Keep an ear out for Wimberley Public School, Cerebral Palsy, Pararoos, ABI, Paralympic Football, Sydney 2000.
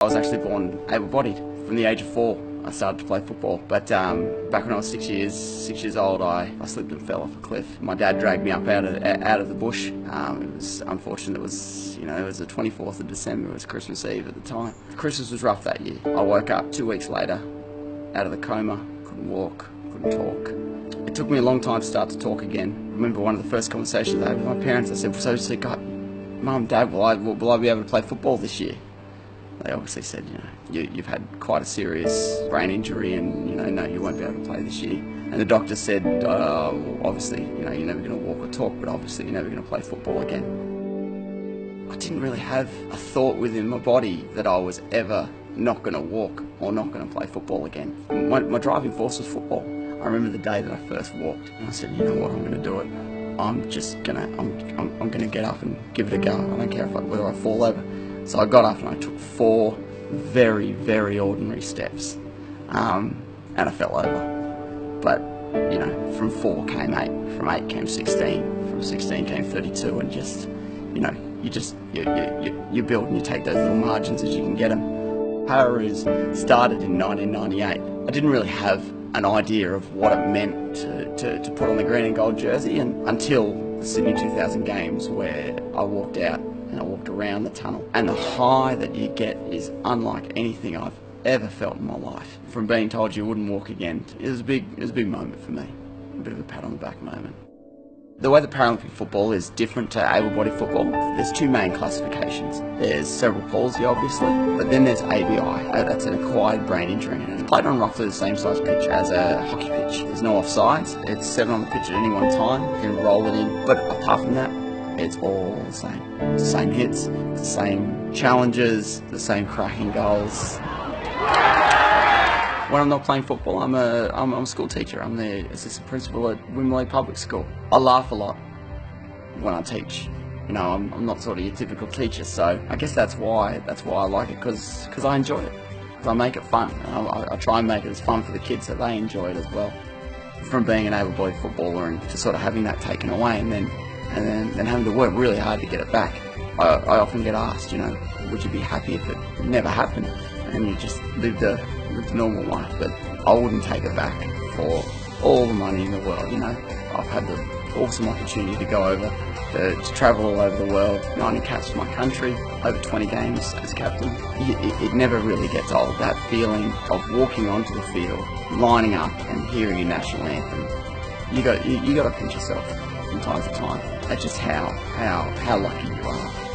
I was actually born able-bodied. From the age of 4, I started to play football. But back when I was six years old, I slipped and fell off a cliff. My dad dragged me up out of the bush. It was unfortunate. It was the 24th of December. It was Christmas Eve at the time. Christmas was rough that year. I woke up 2 weeks later, out of the coma. Couldn't walk. Couldn't talk. It took me a long time to start to talk again. I remember one of the first conversations I had with my parents. I said, "So, God, Mum, Dad, will I be able to play football this year?" They obviously said, you've had quite a serious brain injury and, no, you won't be able to play this year. And the doctor said, well, obviously, you're never going to walk or talk, but obviously you're never going to play football again. I didn't really have a thought within my body that I was ever not going to walk or not going to play football again. My driving force was football. I remember the day that I first walked and I said, you know what, I'm going to do it. I'm going to get up and give it a go. I don't care whether I fall over. So I got up and I took 4 very, very ordinary steps, and I fell over. But, from 4 came 8, from 8 came 16, from 16 came 32, and just, you build and you take those little margins as you can get them. Pararoos started in 1998. I didn't really have an idea of what it meant to put on the green and gold jersey until the Sydney 2000 games, where I walked out and I walked around the tunnel, and the high that you get is unlike anything I've ever felt in my life. From being told you wouldn't walk again, it was a big moment for me, a bit of a pat on the back moment. The way the Paralympic football is different to able-bodied football, there's 2 main classifications. There's cerebral palsy, obviously, but then there's ABI, that's an acquired brain injury, and it's played on roughly the same size pitch as a hockey pitch. There's no offsides, it's 7 on the pitch at any one time, you can roll it in, but apart from that, it's all the same. It's the same hits, the same challenges, the same cracking goals. When I'm not playing football, I'm a school teacher. I'm the assistant principal at Wimberley Public School. I laugh a lot when I teach. I'm not sort of your typical teacher, so I guess that's why I like it, because I enjoy it. I make it fun. I try and make it as fun for the kids so they enjoy it as well. From being an able-bodied footballer and to sort of having that taken away and then having to work really hard to get it back. I often get asked, would you be happy if it never happened and you just lived a normal life? But I wouldn't take it back for all the money in the world, I've had the awesome opportunity to go over, to travel all over the world, 90 caps for my country, over 20 games as captain. It never really gets old, that feeling of walking onto the field, lining up and hearing your national anthem. You got to pinch yourself from time to time. That's just how lucky you are.